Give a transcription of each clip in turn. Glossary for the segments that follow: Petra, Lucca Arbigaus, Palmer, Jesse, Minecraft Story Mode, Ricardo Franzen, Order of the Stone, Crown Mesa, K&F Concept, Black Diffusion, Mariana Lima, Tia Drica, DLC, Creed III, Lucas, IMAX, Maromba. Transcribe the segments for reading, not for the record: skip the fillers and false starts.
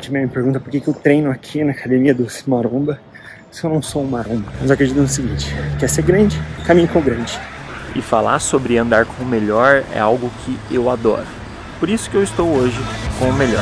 Volta e meia me pergunta por que eu treino aqui na academia dos Maromba, se eu não sou um maromba. Mas eu acredito no seguinte: quer ser grande, caminhe com o grande. E falar sobre andar com o melhor é algo que eu adoro. Por isso que eu estou hoje com o melhor.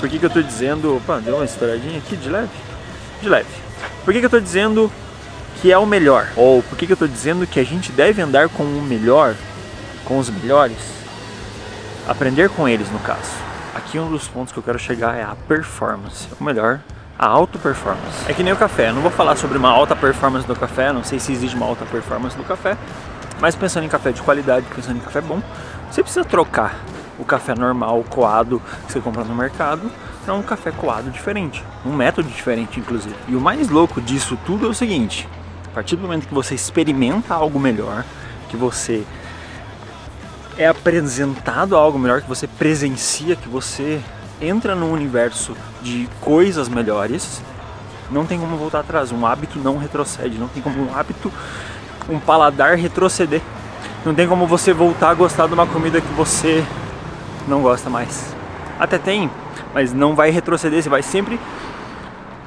Por que eu tô dizendo... Opa, deu uma estouradinha aqui de leve? De leve. Por que eu tô dizendo que é o melhor? Ou por que eu tô dizendo que a gente deve andar com o melhor, com os melhores? Aprender com eles, no caso. Aqui um dos pontos que eu quero chegar é a performance. Ou melhor, a alta performance. É que nem o café. Eu não vou falar sobre uma alta performance do café, não sei se existe uma alta performance do café, mas pensando em café de qualidade, pensando em café bom, você precisa trocar o café normal, coado, que você compra no mercado, é um café coado diferente, um método diferente, inclusive. E o mais louco disso tudo é o seguinte: a partir do momento que você experimenta algo melhor, que você é apresentado a algo melhor, que você presencia, que você entra num universo de coisas melhores, não tem como voltar atrás. Um hábito não retrocede, não tem como um hábito, um paladar retroceder. Não tem como você voltar a gostar de uma comida que você não gosta mais. Até tem, mas não vai retroceder, você vai sempre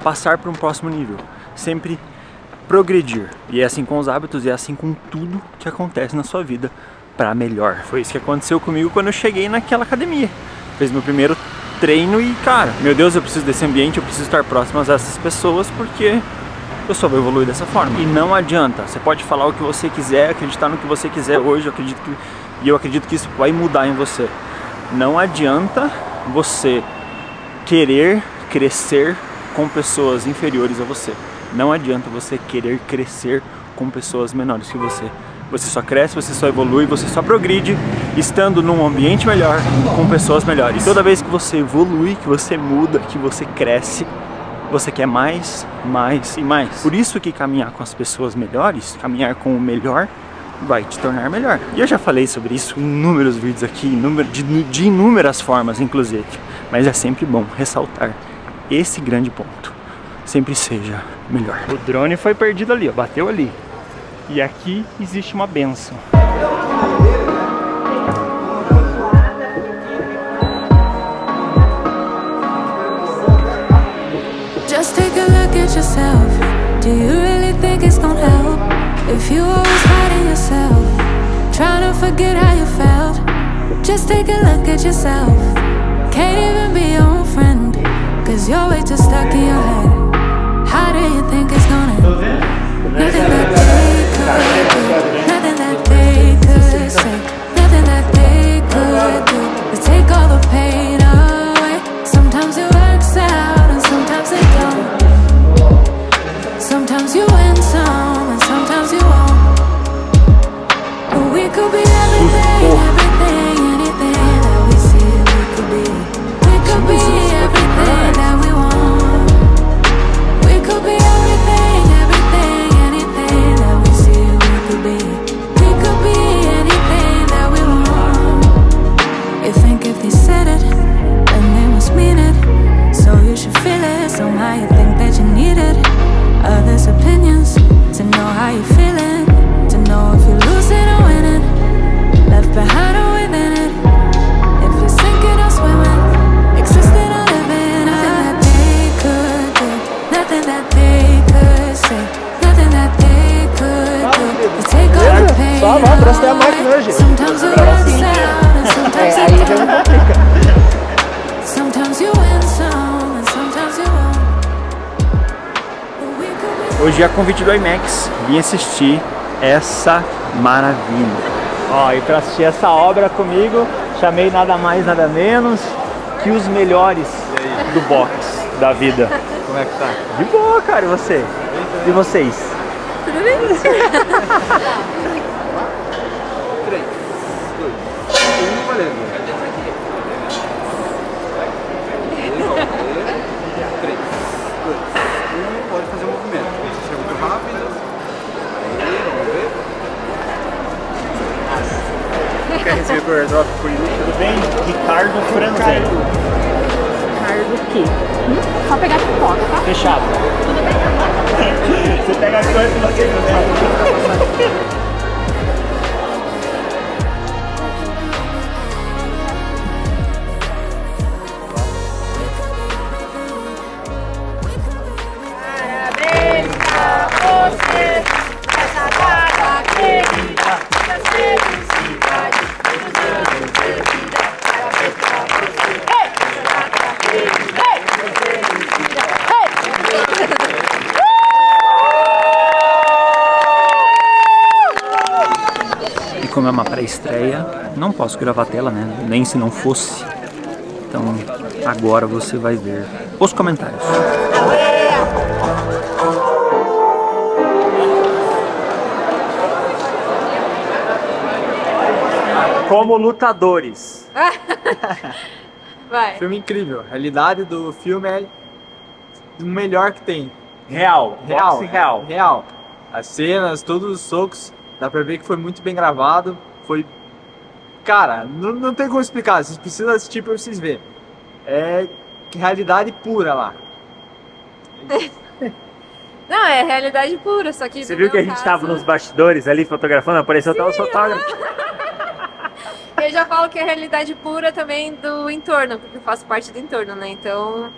passar para um próximo nível, sempre progredir. E é assim com os hábitos, e é assim com tudo que acontece na sua vida para melhor. Foi isso que aconteceu comigo quando eu cheguei naquela academia. Fiz meu primeiro treino e, cara, meu Deus, eu preciso desse ambiente, eu preciso estar próximo a essas pessoas, porque eu só vou evoluir dessa forma. E não adianta, você pode falar o que você quiser, acreditar no que você quiser hoje, eu acredito que isso vai mudar em você. Não adianta você querer crescer com pessoas inferiores a você. Não adianta você querer crescer com pessoas menores que você. Você só cresce, você só evolui, você só progride estando num ambiente melhor, com pessoas melhores. Toda vez que você evolui, que você muda, que você cresce, você quer mais, mais e mais. Por isso que caminhar com as pessoas melhores, caminhar com o melhor, vai te tornar melhor. E eu já falei sobre isso em inúmeros vídeos aqui, de inúmeras formas, inclusive. Mas é sempre bom ressaltar esse grande ponto: sempre seja melhor. O drone foi perdido ali, ó, bateu ali. E aqui existe uma benção. Just take a look at yourself. Do you really think it's gonna help? If you always fighting yourself, trying to forget how you felt, just take a look at yourself. Can't even be your own friend, cause you're way too stuck in your head. How do you think it's gonna end? Nothing that they could do, nothing that they could say, nothing that they could do to take all the pain away. Sometimes it works out and sometimes it don't. Sometimes you win some. Nothing that they could say, nothing that they could do É, só não, trouxe até a máquina hoje. É, aí já não complica. Hoje a convite do IMAX, vim assistir essa maravilha. Ó, e pra assistir essa obra comigo, chamei nada mais, nada menos que os melhores do box da vida. Como é que tá? De boa, cara, e você? E vocês? Tudo bem? 3, 2, 1, valeu. Pode fazer um movimento. Isso é muito rápido. Aí, vamos ver. Quer receber o airdrop por isso? Tudo bem? Ricardo Franzen. Ricardo o quê? Só pegar pipoca, tá? Fechado. Tudo bem. Você pega a coisa e você consegue. Como é uma pré-estreia, não posso gravar a tela, né? Nem se não fosse. Então, agora você vai ver os comentários. Como lutadores. Vai. Filme incrível. A realidade do filme é o melhor que tem. Real. As cenas, todos os socos. Dá pra ver que foi muito bem gravado, foi... Cara, não tem como explicar, vocês precisam assistir pra vocês verem. É realidade pura lá. Não, é realidade pura, só que... Você viu que a gente tava nos bastidores ali fotografando, apareceu até o fotógrafo. Eu já falo que é realidade pura também do entorno, porque eu faço parte do entorno, né? Então...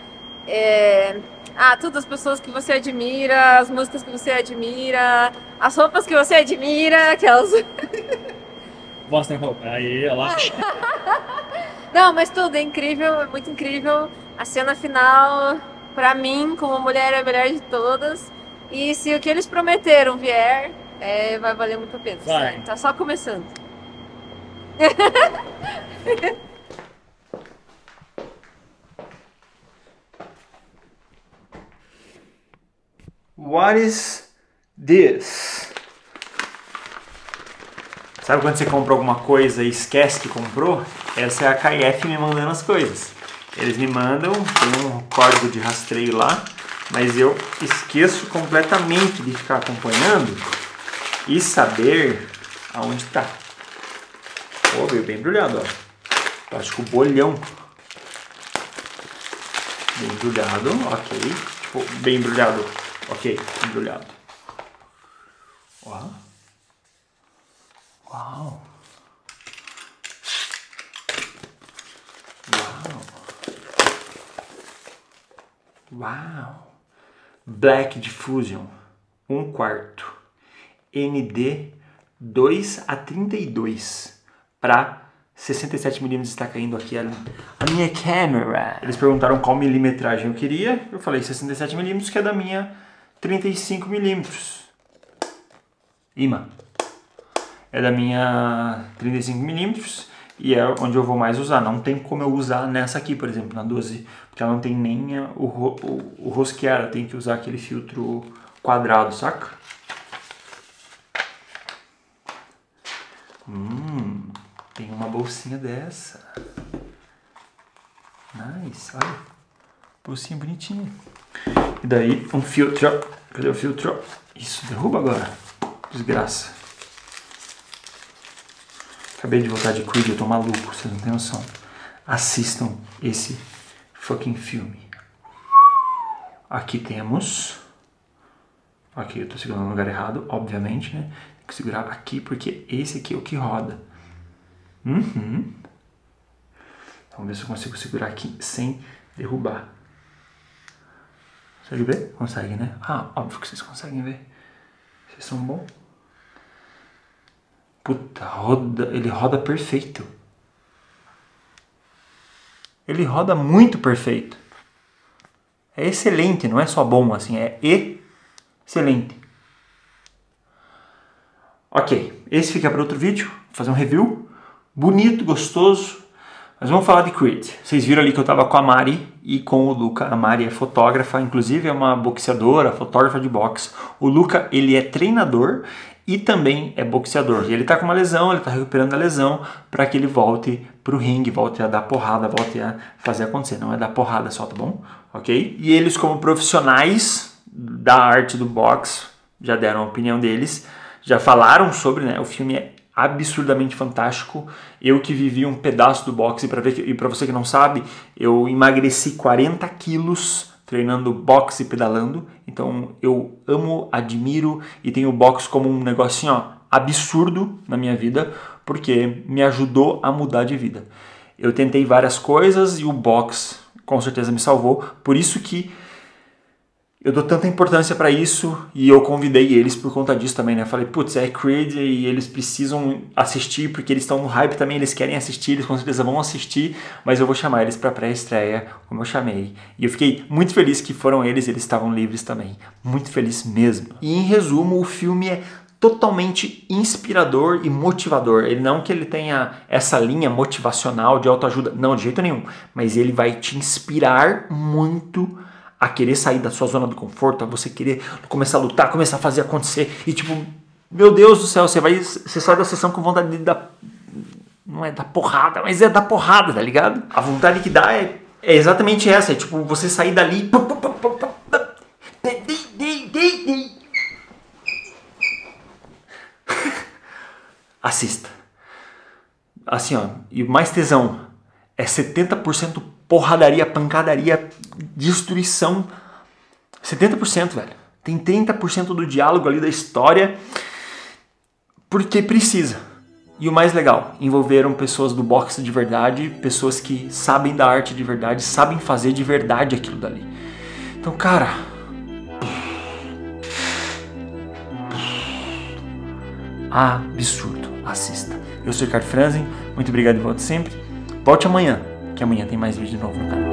É... Ah, todas as pessoas que você admira, as músicas que você admira, as roupas que você admira, aquelas... Mostra a roupa, aí, olha lá. Não, mas tudo é incrível, é muito incrível. A cena final, pra mim, como mulher, é a melhor de todas. E se o que eles prometeram vier, vai valer muito a pena. Vai. Tá só começando. What is this? Sabe quando você compra alguma coisa e esquece que comprou? Essa é a K&F me mandando as coisas. Eles me mandam, tem um código de rastreio lá, mas eu esqueço completamente de ficar acompanhando e saber aonde tá. Ó, veio bem embrulhado, ó. Plástico bolhão. Bem embrulhado, ok. Tipo, bem embrulhado. Ok, embrulhado. Uau. Uau. Uau. Uau. Black Diffusion 1/4 ND2-32 para 67mm está caindo aqui a minha câmera. Eles perguntaram qual milimetragem eu queria. Eu falei 67mm, que é da minha 35mm. Imã. É da minha 35mm e é onde eu vou mais usar. Não tem como eu usar nessa aqui, por exemplo, na 12, porque ela não tem nem o rosquear. Tem que usar aquele filtro quadrado, saca? Tem uma bolsinha dessa. Nice, olha. Bolsinha bonitinha. E daí um filtro, cadê o filtro? Isso, derruba agora, desgraça. Acabei de voltar de Creed, eu tô maluco, vocês não tem noção. Assistam esse fucking filme. Aqui temos... Aqui eu tô segurando no lugar errado, obviamente, né? Tem que segurar aqui porque esse aqui é o que roda. Vamos ver se eu consigo segurar aqui sem derrubar. Consegue ver? Consegue, né? Ah, óbvio que vocês conseguem ver. Vocês são bons. Puta, ele roda perfeito. Ele roda muito perfeito. É excelente, não é só bom assim, é excelente. Ok, esse fica para outro vídeo, vou fazer um review. Bonito, gostoso. Mas vamos falar de Creed. Vocês viram ali que eu estava com a Mari e com o Lucca. A Mari é fotógrafa, inclusive é uma boxeadora, fotógrafa de boxe. O Lucca, ele é treinador e também é boxeador. E ele está com uma lesão, ele está recuperando a lesão para que ele volte para o ringue, volte a dar porrada, volte a fazer acontecer. Não é dar porrada só, tá bom? Ok? E eles, como profissionais da arte do boxe, já deram a opinião deles, já falaram sobre, né? O filme é absurdamente fantástico. Eu que vivi um pedaço do boxe, e para você que não sabe, eu emagreci 40 quilos treinando boxe e pedalando. Então eu amo, admiro e tenho o boxe como um negocinho absurdo na minha vida, porque me ajudou a mudar de vida. Eu tentei várias coisas e o boxe com certeza me salvou, por isso que eu dou tanta importância para isso, e eu convidei eles por conta disso também, né? Eu falei, putz, é Creed e eles precisam assistir, porque eles estão no hype também, eles querem assistir, eles com certeza vão assistir, mas eu vou chamar eles para pré-estreia, como eu chamei. E eu fiquei muito feliz que foram eles estavam livres também. Muito feliz mesmo. E em resumo, o filme é totalmente inspirador e motivador. Ele não que ele tenha essa linha motivacional de autoajuda, não, de jeito nenhum, mas ele vai te inspirar muito a querer sair da sua zona do conforto, a você querer começar a lutar, começar a fazer acontecer. E tipo, meu Deus do céu, você sai da sessão com vontade de dar... Não é dar porrada, mas é dar porrada, tá ligado? A vontade que dá é exatamente essa. É tipo, você sair dali... Assista. Assim, ó. E o mais tesão é 70% porradaria, pancadaria, destruição, 70%, velho. Tem 30% do diálogo ali da história, porque precisa. E o mais legal, envolveram pessoas do boxe de verdade, pessoas que sabem da arte de verdade, sabem fazer de verdade aquilo dali. Então, cara, absurdo. Assista. Eu sou Ricardo Franzen, muito obrigado e volto sempre. Volte amanhã, que amanhã tem mais vídeo novo no canal.